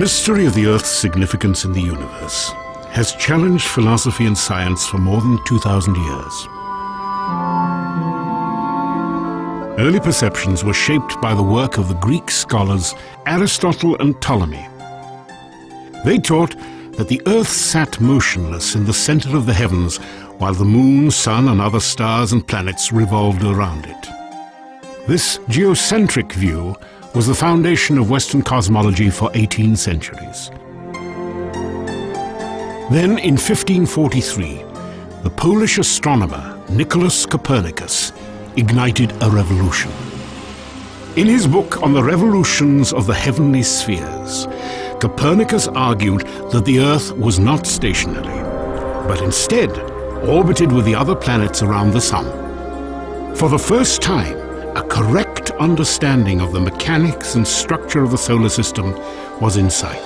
mystery of the Earth's significance in the universe has challenged philosophy and science for more than 2,000 years. Early perceptions were shaped by the work of the Greek scholars Aristotle and Ptolemy. They taught that the Earth sat motionless in the center of the heavens while the moon, sun, and other stars and planets revolved around it. This geocentric view was the foundation of Western cosmology for 18 centuries. Then, in 1543, the Polish astronomer Nicholas Copernicus ignited a revolution. In his book on the revolutions of the heavenly spheres, Copernicus argued that the Earth was not stationary, but instead orbited with the other planets around the Sun. For the first time, a correct understanding of the mechanics and structure of the solar system was in sight.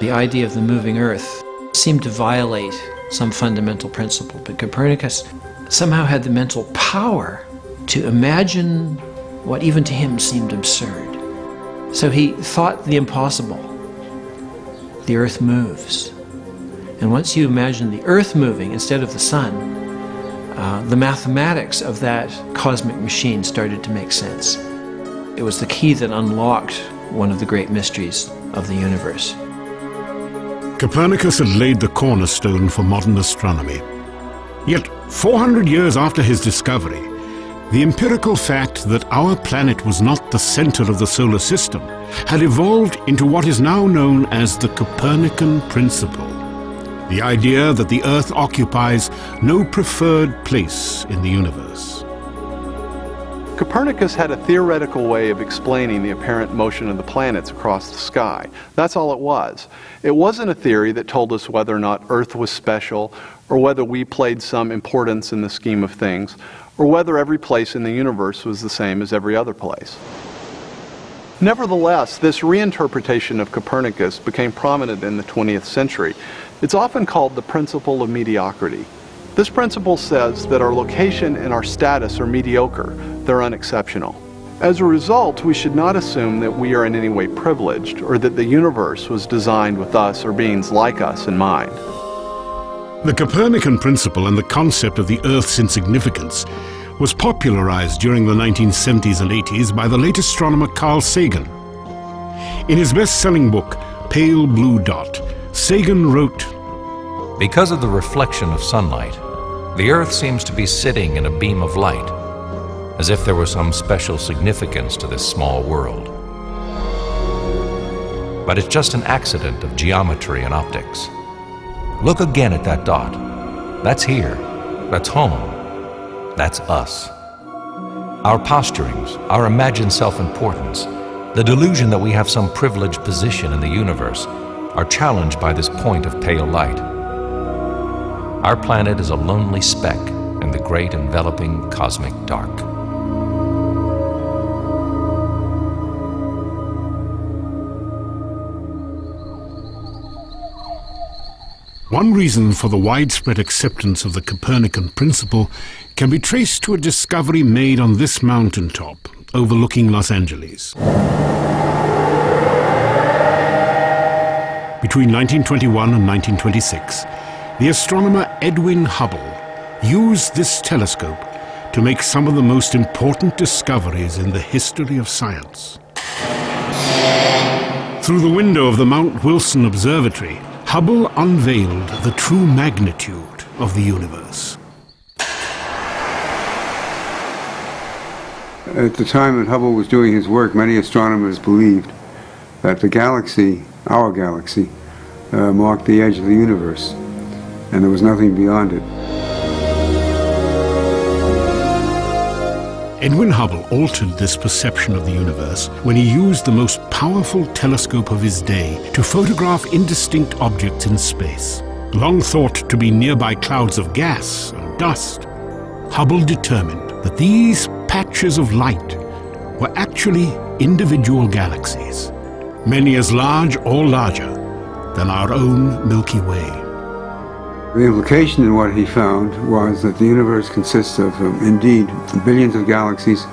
The idea of the moving Earth seemed to violate some fundamental principle, but Copernicus somehow had the mental power to imagine what even to him seemed absurd. So he thought the impossible. The Earth moves. And once you imagine the Earth moving instead of the Sun, the mathematics of that cosmic machine started to make sense. It was the key that unlocked one of the great mysteries of the universe. Copernicus had laid the cornerstone for modern astronomy. Yet, 400 years after his discovery, the empirical fact that our planet was not the center of the solar system had evolved into what is now known as the Copernican Principle, the idea that the Earth occupies no preferred place in the universe. Copernicus had a theoretical way of explaining the apparent motion of the planets across the sky. That's all it was. It wasn't a theory that told us whether or not Earth was special, or whether we played some importance in the scheme of things, or whether every place in the universe was the same as every other place. Nevertheless, this reinterpretation of Copernicus became prominent in the 20th century. It's often called the principle of mediocrity. This principle says that our location and our status are mediocre, they're unexceptional. As a result, we should not assume that we are in any way privileged or that the universe was designed with us or beings like us in mind. The Copernican principle and the concept of the Earth's insignificance was popularized during the 1970s and 80s by the late astronomer Carl Sagan. In his best-selling book, Pale Blue Dot, Sagan wrote, "Because of the reflection of sunlight, the Earth seems to be sitting in a beam of light, as if there were some special significance to this small world. But it's just an accident of geometry and optics. Look again at that dot. That's here. That's home. That's us. Our posturings, our imagined self-importance, the delusion that we have some privileged position in the universe are challenged by this point of pale light. Our planet is a lonely speck in the great enveloping cosmic dark." One reason for the widespread acceptance of the Copernican principle can be traced to a discovery made on this mountaintop overlooking Los Angeles. Between 1921 and 1926, the astronomer Edwin Hubble used this telescope to make some of the most important discoveries in the history of science. Through the window of the Mount Wilson Observatory, Hubble unveiled the true magnitude of the universe. At the time that Hubble was doing his work, many astronomers believed that the galaxy, our galaxy, marked the edge of the universe, and there was nothing beyond it. Edwin Hubble altered this perception of the universe when he used the most powerful telescope of his day to photograph indistinct objects in space. Long thought to be nearby clouds of gas and dust, Hubble determined that these patches of light were actually individual galaxies, many as large or larger than our own Milky Way. The implication in what he found was that the universe consists of, indeed, billions of galaxies,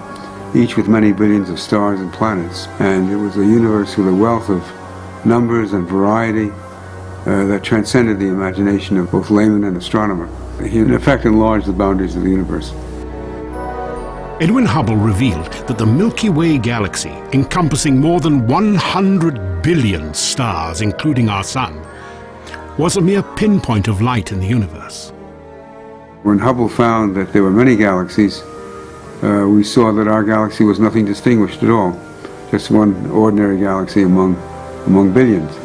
each with many billions of stars and planets, and it was a universe with a wealth of numbers and variety that transcended the imagination of both layman and astronomer. He in effect enlarged the boundaries of the universe. Edwin Hubble revealed that the Milky Way galaxy, encompassing more than 100 billion stars, including our sun, was a mere pinpoint of light in the universe. When Hubble found that there were many galaxies, we saw that our galaxy was nothing distinguished at all, just one ordinary galaxy among billions.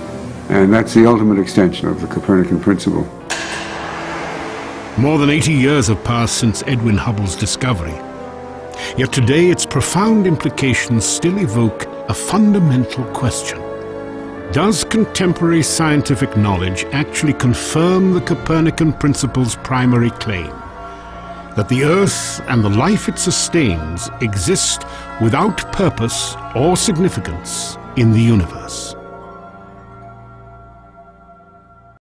And that's the ultimate extension of the Copernican principle. More than 80 years have passed since Edwin Hubble's discovery. Yet today, its profound implications still evoke a fundamental question. Does contemporary scientific knowledge actually confirm the Copernican principle's primary claim, that the Earth and the life it sustains exist without purpose or significance in the universe?